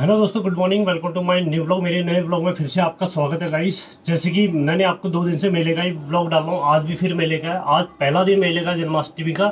Hello दोस्तों, good morning, welcome to my new vlog. मेरे नए व्लॉग में फिर से आपका स्वागत है गाइस। जैसे कि मैंने आपको 2 दिन से मेले का ही व्लॉग डाला हूँ, आज भी फिर मेले का है। आज पहला दिन मेले का, जन्माष्टमी का।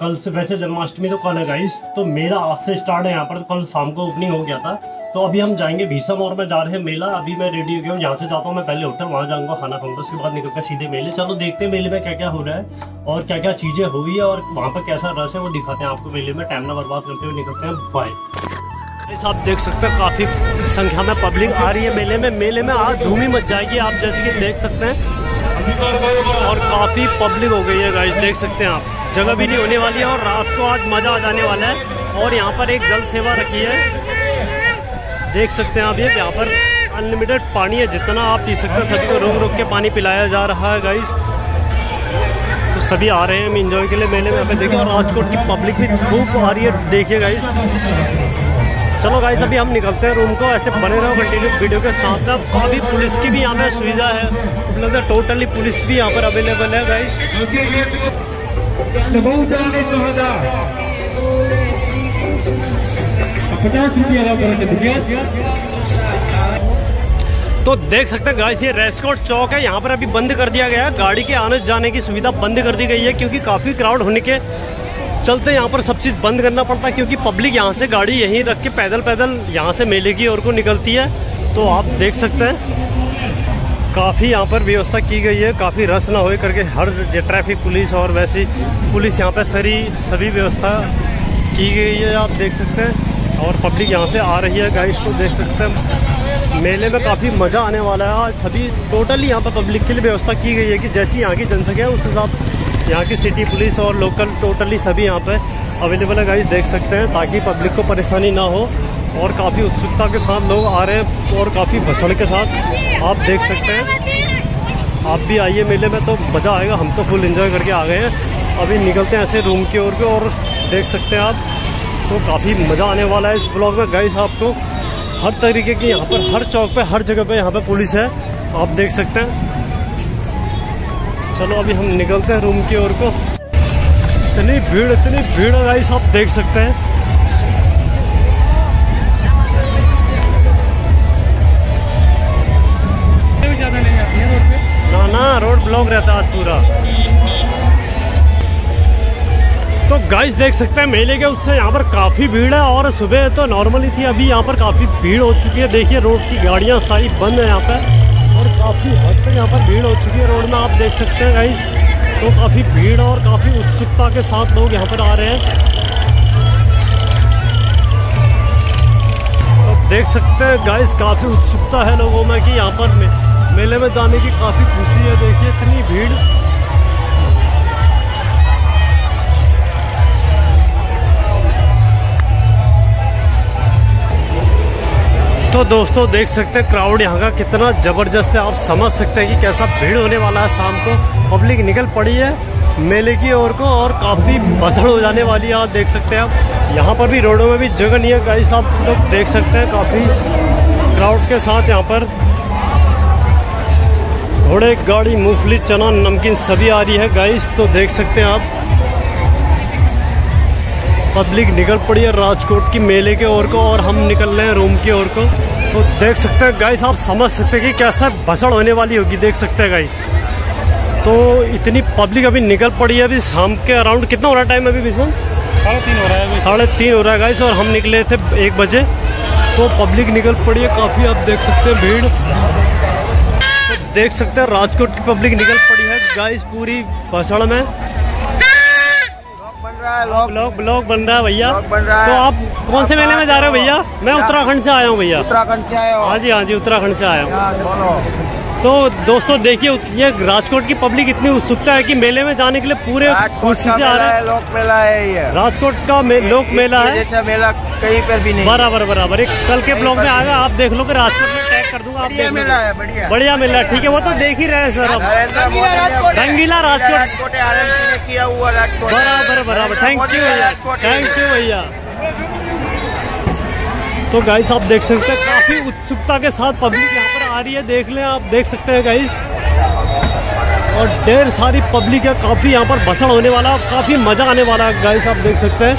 कल से वैसे जन्माष्टमी तो कल है गाइस, तो मेला आज से स्टार्ट है यहाँ पर। तो कल शाम को ओपनिंग हो गया था, तो अभी हम जाएंगे भीषम और मैं जा रहे हैं मेला। अभी मैं रेडी हो गया हूँ, यहाँ से जाता हूँ मैं पहले होटल, वहाँ जाऊँगा, खाना खाऊंगा, उसके बाद निकलकर सीधे मेले। चलो देखते हैं मेले में क्या क्या हो रहा है और क्या क्या चीज़ें हुई है और वहाँ पर कैसा रस है वो दिखाते हैं आपको। मेले में टाइम ना बर्बाद करते हुए निकलते हैं, बाय। आप देख सकते हैं काफी संख्या में पब्लिक आ रही है मेले में। मेले में आज धूम ही मच जाएगी, आप जैसे कि देख सकते हैं। और काफी पब्लिक हो गई है गाइस, देख सकते हैं आप। जगह भी नहीं होने वाली है और रात को आज मजा आ जाने वाला है। और यहाँ पर एक जल सेवा रखी है, देख सकते हैं आप। ये यहाँ पर अनलिमिटेड पानी है, जितना आप पी सकते हैं। सभी को रोक रोक के पानी पिलाया जा रहा है गाइस, तो सभी आ रहे हैं इंजॉय के लिए मेले में। यहाँ पे देखिए, और राजकोट की पब्लिक भी खूब आ रही है, देखिए गाइस। चलो गाइस, अभी हम निकलते हैं रूम को। ऐसे बने रहो कंटिन्यू वीडियो के साथ। अब काफ़ी पुलिस की भी यहाँ पर सुविधा है उपलब्ध है, टोटली पुलिस भी यहाँ पर अवेलेबल है गाइस। तो देख सकते हैं गाइस, ये राजकोट चौक है, यहाँ पर अभी बंद कर दिया गया है। गाड़ी के आने जाने की सुविधा बंद कर दी गई है, क्योंकि काफ़ी क्राउड होने के चलते यहाँ पर सब चीज़ बंद करना पड़ता है। क्योंकि पब्लिक यहाँ से गाड़ी यहीं रख के पैदल यहाँ से मेले की ओर को निकलती है। तो आप देख सकते हैं काफ़ी यहाँ पर व्यवस्था की गई है, काफ़ी रश ना होए करके। हर ट्रैफिक पुलिस और वैसी पुलिस यहाँ पर सभी व्यवस्था की गई है, आप देख सकते हैं। और पब्लिक यहाँ से आ रही है गाइस, तो देख सकते हैं मेले में काफ़ी मज़ा आने वाला है। आज सभी टोटली यहाँ पर पब्लिक के लिए व्यवस्था की गई है कि जैसी यहाँ की जनसंख्या है उस हिसाब यहाँ की सिटी पुलिस और लोकल टोटली सभी यहाँ पे अवेलेबल है गाइस, देख सकते हैं, ताकि पब्लिक को परेशानी ना हो। और काफ़ी उत्सुकता के साथ लोग आ रहे हैं और काफ़ी भसड़ के साथ, आप देख सकते हैं। आप भी आइए मेले में, तो मज़ा आएगा। हम तो फुल एंजॉय करके आ गए हैं। अभी निकलते हैं ऐसे रूम की ओर के, और देख सकते हैं आप, तो काफ़ी मज़ा आने वाला है इस ब्लॉग में गाइस। आपको हर तरीके की यहाँ पर हर चौक पर हर जगह पर यहाँ पर पुलिस है, आप देख सकते हैं। चलो अभी हम निकलते हैं रूम की ओर को। इतनी भीड़ है गाइस, आप देख सकते हैं। ज़्यादा नहीं आती है रोड पे, ना रोड ब्लॉक रहता है पूरा। तो गाइस देख सकते हैं मेले के उससे यहाँ पर काफ़ी भीड़ है, और सुबह तो नॉर्मल ही थी, अभी यहाँ पर काफ़ी भीड़ हो चुकी है। देखिए रोड की गाड़ियाँ सारी बंद है यहाँ पर, और काफ़ी हद तक यहाँ पर भीड़ हो चुकी है रोड में, आप देख सकते हैं गाइस। तो काफ़ी भीड़ और काफ़ी उत्सुकता के साथ लोग यहाँ पर आ रहे हैं। तो देख सकते हैं गाइस, काफ़ी उत्सुकता है लोगों में कि यहाँ पर मेले में जाने की काफ़ी खुशी है। देखिए इतनी भीड़, तो दोस्तों देख सकते हैं क्राउड यहाँ का कितना ज़बरदस्त है। आप समझ सकते हैं कि कैसा भीड़ होने वाला है। शाम को पब्लिक निकल पड़ी है मेले की ओर को, और काफ़ी भसड़ हो जाने वाली है, आप देख सकते हैं। आप यहाँ पर भी रोडों में भी जगह नहीं है गाइस, आप लोग देख सकते हैं काफ़ी क्राउड के साथ यहाँ पर घोड़े गाड़ी मूंगफली चना नमकीन सभी आ रही है गाइस, तो देख सकते हैं आप। पब्लिक निकल पड़ी है राजकोट की मेले के ओर को, और हम निकल रहे हैं रूम की ओर को। तो देख सकते हैं गाइस, आप समझ सकते हैं कि कैसा भसड़ होने वाली होगी, देख सकते हैं गाइस। तो इतनी पब्लिक अभी निकल पड़ी है। अभी शाम के अराउंड कितना हो रहा है टाइम, अभी भीषण 3:30 हो रहा है, 3:30 हो रहा है गाइस, और हम निकले थे 1 बजे। तो पब्लिक निकल पड़ी है काफ़ी, आप देख सकते हैं भीड़। तो देख सकते हैं राजकोट की पब्लिक निकल पड़ी है गाइस पूरी भसड़ में। ब्लॉग बन रहा है भैया, तो आप कौन से मेले में जा रहे हो भैया? मैं उत्तराखंड से आया हूँ भैया। उत्तराखंड से आया हूँ? हाँ जी उत्तराखंड से आया हूँ। तो दोस्तों देखिए, ये राजकोट की पब्लिक इतनी उत्सुकता है कि मेले में जाने के लिए पूरे खुशी से आ रहा है। लोक मेला है ये, राजकोट का लोक मेला है, जैसा मेला कहीं पर भी नहीं। बराबर, एक कल के ब्लॉग में आएगा, आप देख लो कि राजकोट में टैग कर दूंगा, आप देख मेला है। बढ़िया मेला है, ठीक है, वो तो देख ही रहे हैं सर। रंगीला राजकोट किया हुआ, बराबर। थैंक यू भैया। तो गाइस आप देख सकते हैं काफ़ी उत्सुकता के साथ पब्लिक यहाँ पर आ रही है, देख लें आप, देख सकते हैं गाइस। और ढेर सारी पब्लिक है, काफ़ी यहाँ पर भसड़ होने वाला, काफ़ी मज़ा आने वाला है गाइस, आप देख सकते हैं।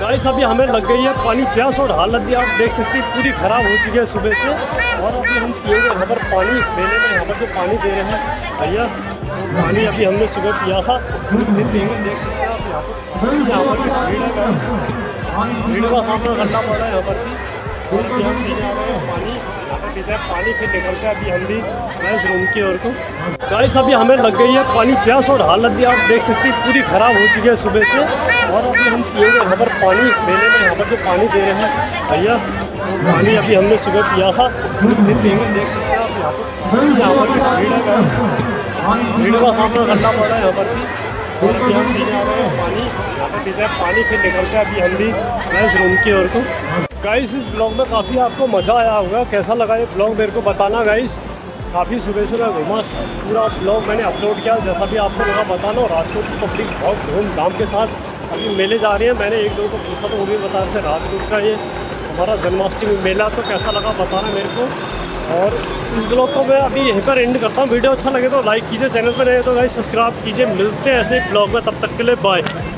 गाइस अभी हमें लग गई है पानी प्यास और हालत भी आप देख सकते हैं पूरी ख़राब हो चुकी है सुबह से। और अभी हम पिएंगे यहाँ पर पानी, मेले में यहाँ पर जो पानी दे रहे हैं भैया, पानी अभी हमने सुबह पिया था, फिर पिएंगे। देख सकते हैं आप यहाँ पर भीड़ का सामना करना पड़ रहा है यहाँ पर भी। और अभी हम पीने आ रहे हैं पानी, यहाँ पर पीते हैं पानी, फिर निकलते हैं अभी हम भी गैस रूम की ओर को। गाइस अभी हमें लग गई है पानी प्यास और हालत भी आप देख सकते हैं पूरी ख़राब हो चुकी है सुबह से। और अभी हम पिएंगे यहाँ पर पानी, मेले में यहाँ पर जो पानी दे रहे हैं भैया, पानी अभी हमने सुबह पिया था, फिर पिएंगे। देख सकते हैं आप यहाँ पर भीड़ का सामना करना पड़ रहा है यहाँ पर भी। और अभी हम पीने आ रहे हैं पानी, यहाँ पर पीते हैं पानी, फिर निकलते हैं अभी हम भी गैस रूम की ओर को। गाइस इस ब्लॉग में काफ़ी आपको मज़ा आया होगा, कैसा लगा ये ब्लॉग मेरे को बताना। गाइस काफ़ी सुबह से मैं घूमा, पूरा ब्लॉग मैंने अपलोड किया, जैसा भी आपको लगा बताना। और राजकोट की पब्लिक बहुत धूमधाम के साथ अभी मेले जा रही है। मैंने एक दो को पूछा तो वो भी बता रहे थे राजकोट का ये हमारा जन्माष्टमी मेला, तो कैसा लगा बताना मेरे को। और इस ब्लॉग को मैं अभी यहीं पर एंड करता हूँ। वीडियो अच्छा लगे तो लाइक कीजिए, चैनल पर रहे तो गाइस सब्सक्राइब कीजिए। मिलते हैं ऐसे ब्लॉग में, तब तक के लिए बाय।